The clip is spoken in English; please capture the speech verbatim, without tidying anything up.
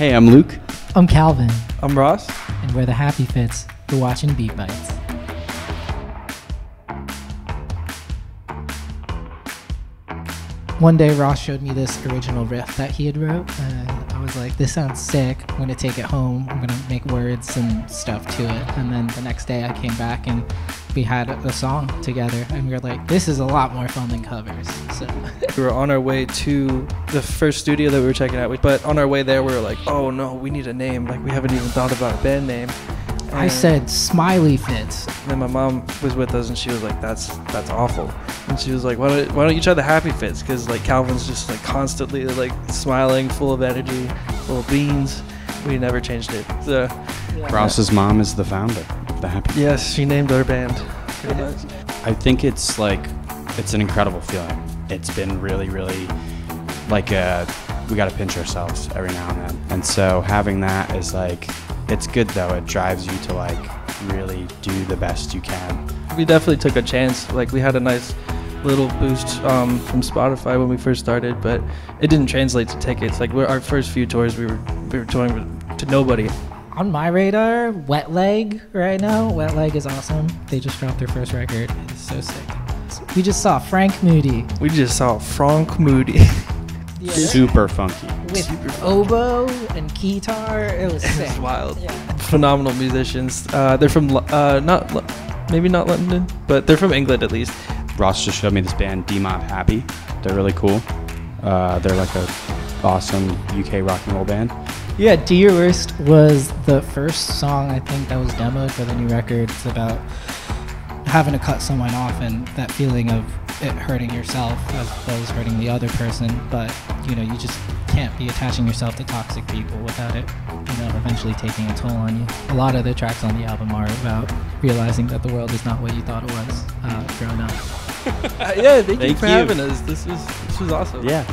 Hey, I'm Luke. I'm Calvin. I'm Ross. And we're the Happy Fits. You're watching Beat Bites. One day, Ross showed me this original riff that he had wrote, and I was like, this sounds sick. I'm going to take it home. I'm going to make words and stuff to it. And then the next day, I came back, and we had a song together, and we were like, this is a lot more fun than covers. So we were on our way to the first studio that we were checking out, but on our way there, we were like, oh, no, we need a name. Like, we haven't even thought about a band name. And I said Smiley Fits. Then my mom was with us, and she was like, "That's that's awful." And she was like, "Why don't why don't you try the Happy Fits? Because like Calvin's just like constantly like smiling, full of energy, full of beans." We never changed it. So yeah. Ross's mom is the founder of the Happy Fits. Yes, she named our band. Pretty much. I think it's like it's an incredible feeling. It's been really, really like a, we got to pinch ourselves every now and then, and so having that is like. It's good though, it drives you to like really do the best you can. We definitely took a chance, like we had a nice little boost um, from Spotify when we first started, but it didn't translate to tickets. Like we're, our first few tours we were, we were touring with, to nobody. On my radar, Wet Leg right now. Wet Leg is awesome. They just dropped their first record, it's so sick. We just saw Frank Moody. We just saw Frank Moody. Yeah. Super funky. With Super oboe funky. And guitar, it was sick. It was wild. Yeah. Phenomenal musicians. Uh, they're from, uh, not maybe not London, but they're from England at least. Ross just showed me this band, D-Mob Happy. They're really cool. Uh, they're like a awesome U K rock and roll band. Yeah, Do Your Worst was the first song I think that was demoed for the new record. It's about having to cut someone off and that feeling of it hurting yourself as well as hurting the other person, but you know, you just can't be attaching yourself to toxic people without it, you know, eventually taking a toll on you. A lot of the tracks on the album are about realizing that the world is not what you thought it was uh, growing up. uh, yeah, thank, thank you for you. having us. This was this was awesome. Yeah.